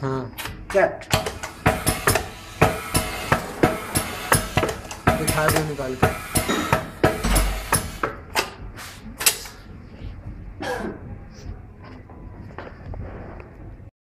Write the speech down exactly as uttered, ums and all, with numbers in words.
हाँ कैट दिखा दो निकाल के।